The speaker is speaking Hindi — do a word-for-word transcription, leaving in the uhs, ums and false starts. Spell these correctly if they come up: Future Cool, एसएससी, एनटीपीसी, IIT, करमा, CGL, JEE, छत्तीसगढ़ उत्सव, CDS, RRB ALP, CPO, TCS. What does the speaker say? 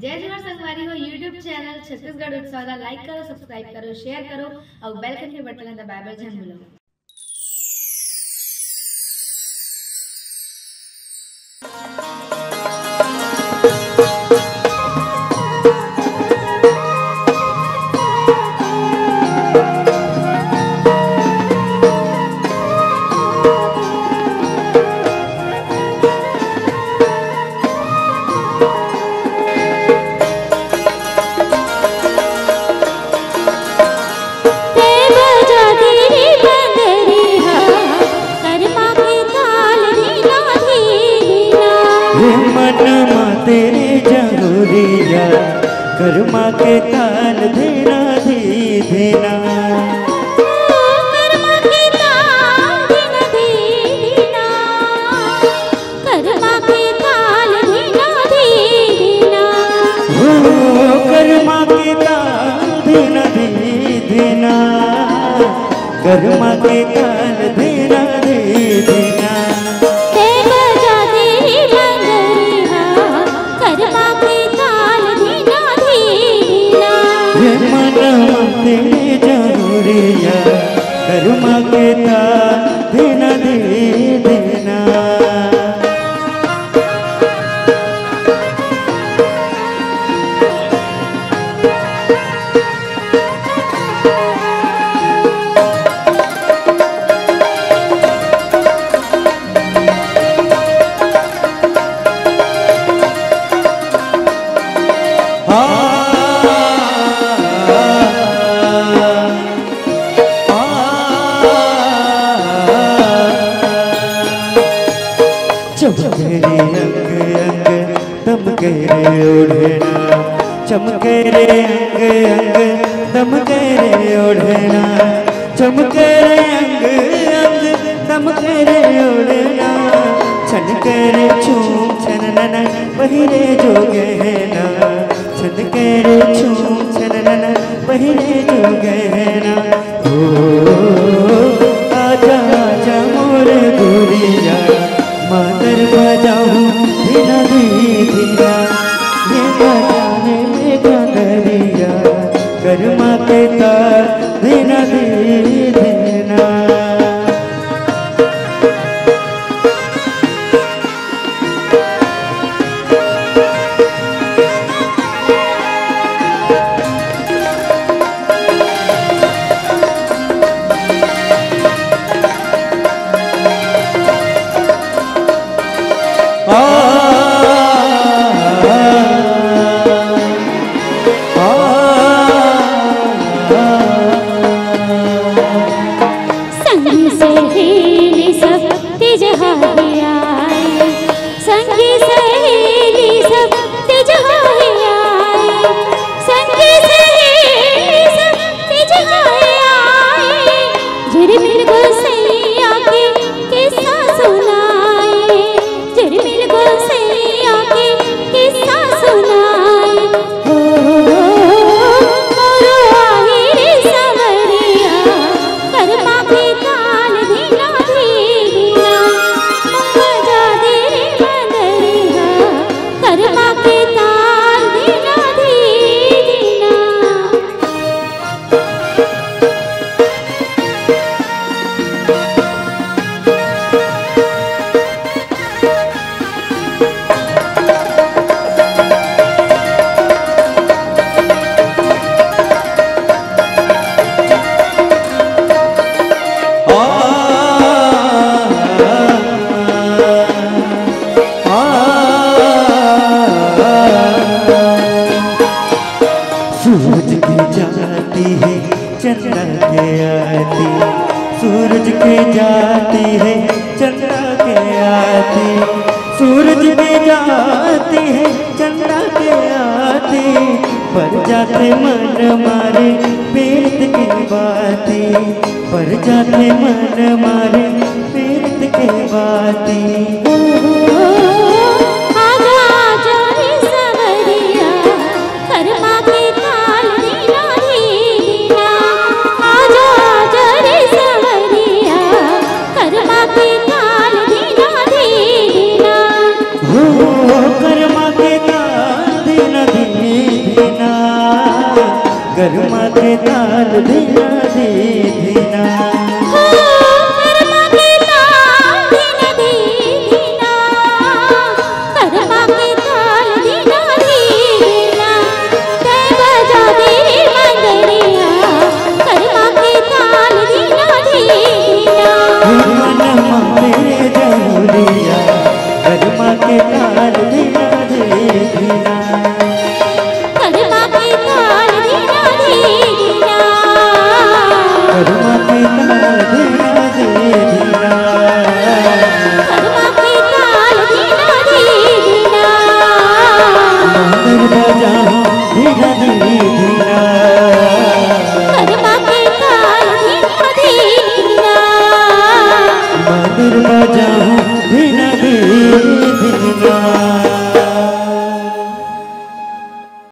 जय जोहर संगवारी हो यूट्यूब चैनल छत्तीसगढ़ उत्सव लाइक करो, सब्सक्राइब करो, शेयर करो और बेल के बटन दबाए बर झन मिलो। करमा के ताल देना दे देना करमा के ताल देना दे देना करमा के ताल देना दे देना हो करमा के ताल देना दे देना करमा के ताल देना दे देना करमा के ताल देना दे देना चमके रे अंग अंग दमके रे ओढ़ना चमके रे अंग अंग दमके रे ओढ़ना चमके रे अंग अंग दमके रे ओढ़ना छनके रे छूम छननन बहिरे जोगे है ना छनके रे छूम छननन बहिरे जोगे है ना ओ आजा आजा मोरे दूरिया मातर बजाऊ बिना दीदिया ये बजाने में गंदरिया करमा के ताल बिना दी देना सूरज के जाती है चंदा के आती सूरज के जाती है चंदा के आती पर जाते मन मारे पीड़ित की बाती पर जाते मन मारे पीड़ित की बाती आजा आजा रे सवरिया करमा के ताल देना देना आजा आजा रे सवरिया करमा के ताल देना देना हो करमा के ताल देना देना करमा के ताल बिना दे।